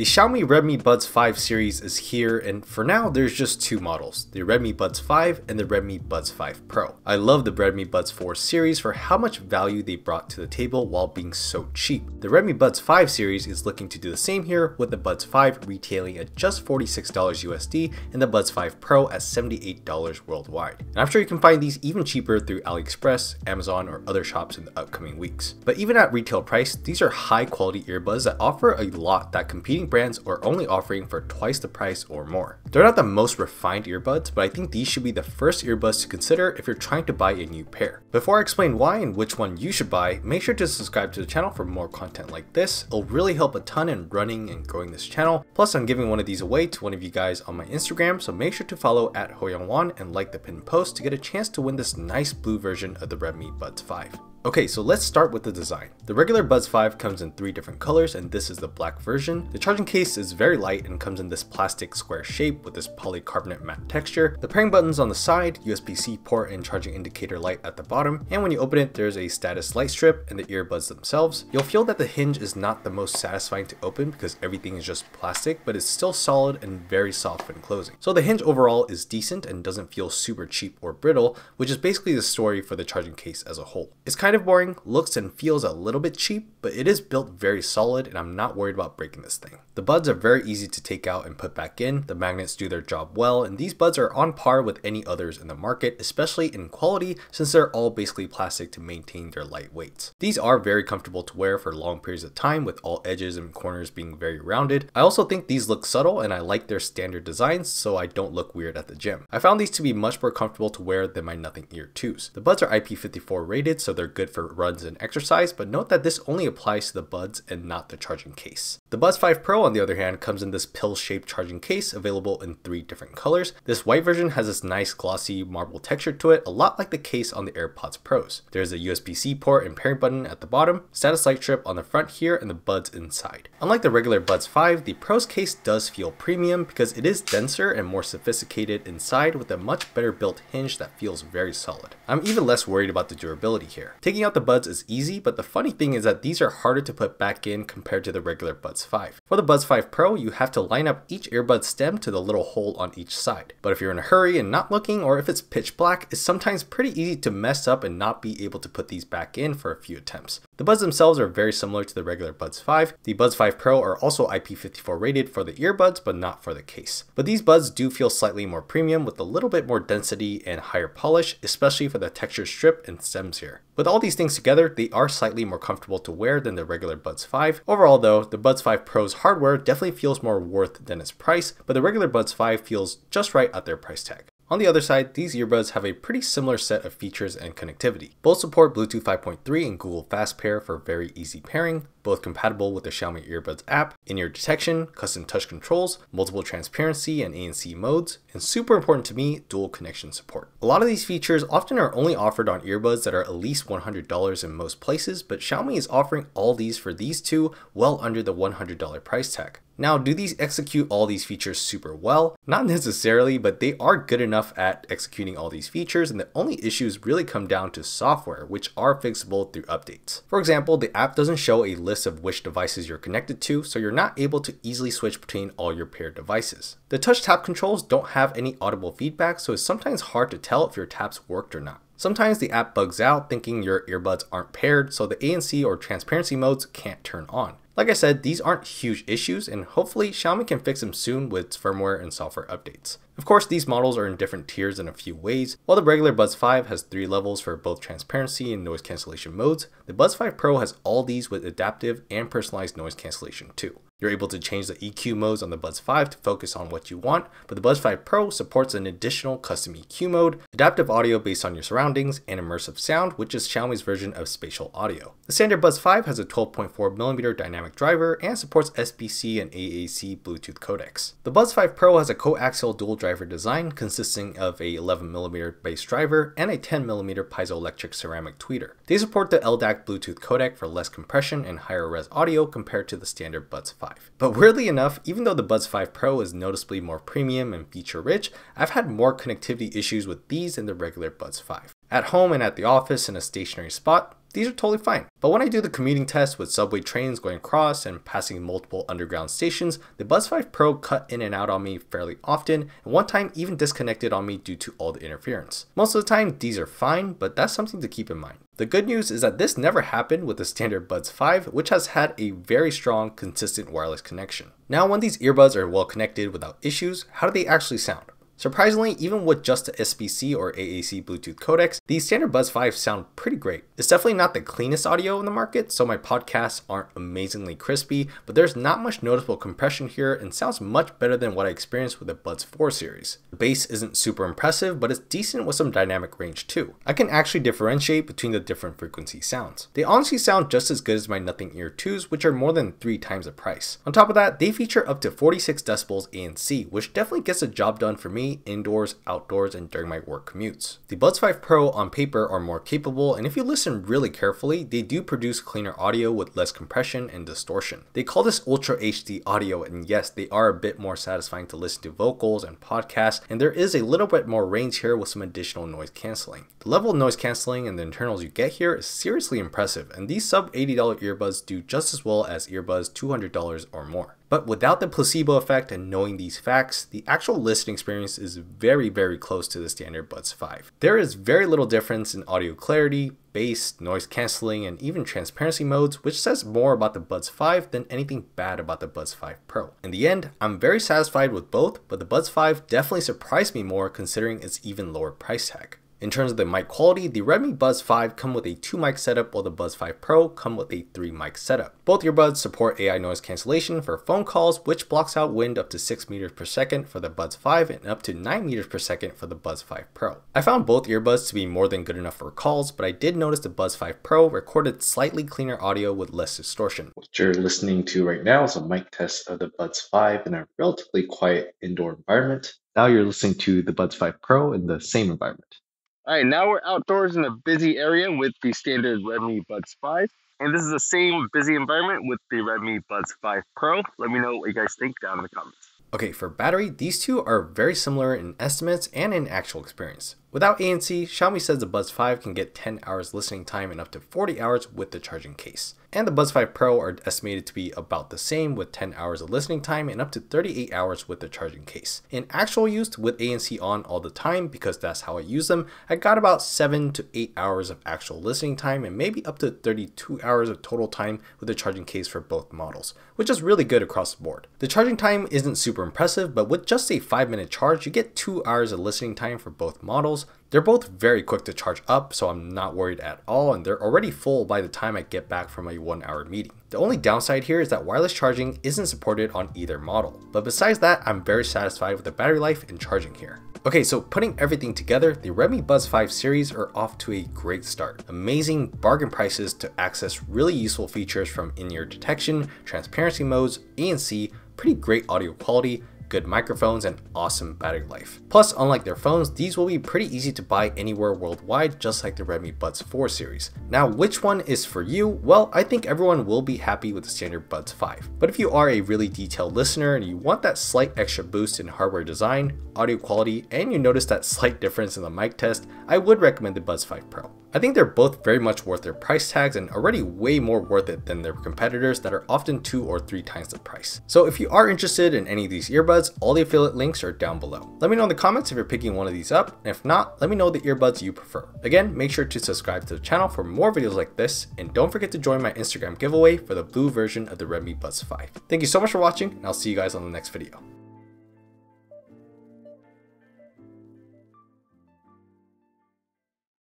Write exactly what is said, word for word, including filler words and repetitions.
The Xiaomi Redmi Buds five series is here, and for now there's just two models, the Redmi Buds five and the Redmi Buds five Pro. I love the Redmi Buds four series for how much value they brought to the table while being so cheap. The Redmi Buds five series is looking to do the same here, with the Buds five retailing at just forty-six dollars U S D and the Buds five Pro at seventy-eight dollars worldwide. And I'm sure you can find these even cheaper through AliExpress, Amazon, or other shops in the upcoming weeks. But even at retail price, these are high quality earbuds that offer a lot that competing brands are only offering for twice the price or more. They're not the most refined earbuds, but I think these should be the first earbuds to consider if you're trying to buy a new pair. Before I explain why and which one you should buy, make sure to subscribe to the channel for more content like this. It'll really help a ton in running and growing this channel. Plus, I'm giving one of these away to one of you guys on my Instagram, so make sure to follow at Hoyongwan and like the pinned post to get a chance to win this nice blue version of the Redmi Buds five. Okay, so let's start with the design. The regular Buds five comes in three different colors, and this is the black version. The charging case is very light and comes in this plastic square shape with this polycarbonate matte texture. The pairing buttons on the side, U S B C port and charging indicator light at the bottom, and when you open it, there's a status light strip and the earbuds themselves. You'll feel that the hinge is not the most satisfying to open because everything is just plastic, but it's still solid and very soft when closing. So the hinge overall is decent and doesn't feel super cheap or brittle, which is basically the story for the charging case as a whole. It's kind of boring, looks and feels a little bit cheap, but it is built very solid and I'm not worried about breaking this thing. The buds are very easy to take out and put back in, the magnets do their job well, and these buds are on par with any others in the market, especially in quality since they're all basically plastic to maintain their light weights. These are very comfortable to wear for long periods of time, with all edges and corners being very rounded. I also think these look subtle and I like their standard designs so I don't look weird at the gym. I found these to be much more comfortable to wear than my Nothing Ear twos. The buds are I P fifty-four rated, so they're good for runs and exercise, but note that this only applies to the buds and not the charging case. The Buds five Pro, on the other hand, comes in this pill-shaped charging case available in three different colors. This white version has this nice glossy marble texture to it, a lot like the case on the AirPods Pros. There's a U S B C port and pairing button at the bottom, status light strip on the front here, and the buds inside. Unlike the regular Buds five, the Pro's case does feel premium because it is denser and more sophisticated inside, with a much better built hinge that feels very solid. I'm even less worried about the durability here. Taking out the buds is easy, but the funny thing is that these are harder to put back in compared to the regular Buds five. For the Buds five Pro, you have to line up each earbud stem to the little hole on each side. But if you're in a hurry and not looking, or if it's pitch black, it's sometimes pretty easy to mess up and not be able to put these back in for a few attempts. The buds themselves are very similar to the regular Buds five. The Buds five Pro are also I P fifty-four rated for the earbuds, but not for the case. But these buds do feel slightly more premium with a little bit more density and higher polish, especially for the texture strip and stems here. With all these things together, they are slightly more comfortable to wear than the regular Buds five. Overall though, the Buds five Pro's hardware definitely feels more worth than its price, but the regular Buds five feels just right at their price tag. On the other side, these earbuds have a pretty similar set of features and connectivity. Both support Bluetooth five point three and Google Fast Pair for very easy pairing, both compatible with the Xiaomi Earbuds app, in-ear detection, custom touch controls, multiple transparency and A N C modes, and super important to me, dual connection support. A lot of these features often are only offered on earbuds that are at least one hundred dollars in most places, but Xiaomi is offering all these for these two well under the one hundred dollar price tag. Now, do these execute all these features super well? Not necessarily, but they are good enough at executing all these features, and the only issues really come down to software, which are fixable through updates. For example, the app doesn't show a list of which devices you're connected to, so you're not able to easily switch between all your paired devices. The touch tap controls don't have any audible feedback, so it's sometimes hard to tell if your taps worked or not. Sometimes the app bugs out thinking your earbuds aren't paired, so the A N C or transparency modes can't turn on. Like I said, these aren't huge issues, and hopefully Xiaomi can fix them soon with firmware and software updates. Of course, these models are in different tiers in a few ways. While the regular Buds five has three levels for both transparency and noise cancellation modes, the Buds five Pro has all these with adaptive and personalized noise cancellation too. You're able to change the E Q modes on the Buds five to focus on what you want, but the Buds five Pro supports an additional custom E Q mode, adaptive audio based on your surroundings, and immersive sound, which is Xiaomi's version of spatial audio. The standard Buds five has a twelve point four millimeter dynamic driver and supports S B C and A A C Bluetooth codecs. The Buds five Pro has a coaxial dual driver design consisting of a eleven millimeter base driver and a ten millimeter piezoelectric ceramic tweeter. They support the L D A C Bluetooth codec for less compression and higher res audio compared to the standard Buds five. But weirdly enough, even though the Buds five Pro is noticeably more premium and feature rich, I've had more connectivity issues with these than the regular Buds five. At home and at the office in a stationary spot, these are totally fine. But when I do the commuting test with subway trains going across and passing multiple underground stations, the Buds five Pro cut in and out on me fairly often, and one time even disconnected on me due to all the interference. Most of the time these are fine, but that's something to keep in mind. The good news is that this never happened with the standard Buds five, which has had a very strong, consistent wireless connection. Now when these earbuds are well connected without issues, how do they actually sound? Surprisingly, even with just the S B C or A A C Bluetooth codecs, these standard Buds five sound pretty great. It's definitely not the cleanest audio in the market, so my podcasts aren't amazingly crispy, but there's not much noticeable compression here and sounds much better than what I experienced with the Buds four series. The bass isn't super impressive, but it's decent with some dynamic range too. I can actually differentiate between the different frequency sounds. They honestly sound just as good as my Nothing Ear two s, which are more than three times the price. On top of that, they feature up to forty-six decibels A N C, which definitely gets the job done for me indoors, outdoors, and during my work commutes. The Buds five Pro on paper are more capable, and if you listen really carefully, they do produce cleaner audio with less compression and distortion. They call this Ultra H D audio, and yes, they are a bit more satisfying to listen to vocals and podcasts, and there is a little bit more range here with some additional noise cancelling. The level of noise cancelling and the internals you get here is seriously impressive, and these sub eighty dollar earbuds do just as well as earbuds two hundred dollars or more. But without the placebo effect and knowing these facts, the actual listening experience is very, very close to the standard Buds five. There is very little difference in audio clarity, bass, noise cancelling, and even transparency modes, which says more about the Buds five than anything bad about the Buds five Pro. In the end, I'm very satisfied with both, but the Buds five definitely surprised me more considering its even lower price tag. In terms of the mic quality, the Redmi Buds five come with a two mic setup while the Buds five Pro come with a three mic setup. Both earbuds support A I noise cancellation for phone calls, which blocks out wind up to six meters per second for the Buds five and up to nine meters per second for the Buds five Pro. I found both earbuds to be more than good enough for calls, but I did notice the Buds five Pro recorded slightly cleaner audio with less distortion. What you're listening to right now is a mic test of the Buds five in a relatively quiet indoor environment. Now you're listening to the Buds five Pro in the same environment. All right, now we're outdoors in a busy area with the standard Redmi Buds five. And this is the same busy environment with the Redmi Buds five Pro. Let me know what you guys think down in the comments. Okay, for battery, these two are very similar in estimates and in actual experience. Without A N C, Xiaomi says the Buds five can get ten hours listening time and up to forty hours with the charging case. And the Buds five Pro are estimated to be about the same with ten hours of listening time and up to thirty-eight hours with the charging case. In actual use with A N C on all the time, because that's how I use them, I got about seven to eight hours of actual listening time and maybe up to thirty-two hours of total time with the charging case for both models, which is really good across the board. The charging time isn't super impressive, but with just a five minute charge, you get two hours of listening time for both models. They're both very quick to charge up, so I'm not worried at all, and they're already full by the time I get back from a one hour meeting. The only downside here is that wireless charging isn't supported on either model, but besides that, I'm very satisfied with the battery life and charging here. Okay, so putting everything together, the Redmi Buds five series are off to a great start. Amazing bargain prices to access really useful features from in-ear detection, transparency modes, A N C, pretty great audio quality, good microphones, and awesome battery life. Plus, unlike their phones, these will be pretty easy to buy anywhere worldwide, just like the Redmi Buds four series. Now, which one is for you? Well, I think everyone will be happy with the standard Buds five. But if you are a really detailed listener and you want that slight extra boost in hardware design, audio quality, and you notice that slight difference in the mic test, I would recommend the Buds five Pro. I think they're both very much worth their price tags and already way more worth it than their competitors that are often two or three times the price. So if you are interested in any of these earbuds, all the affiliate links are down below. Let me know in the comments if you're picking one of these up, and if not, let me know the earbuds you prefer. Again, make sure to subscribe to the channel for more videos like this, and don't forget to join my Instagram giveaway for the blue version of the Redmi Buds five. Thank you so much for watching, and I'll see you guys on the next video.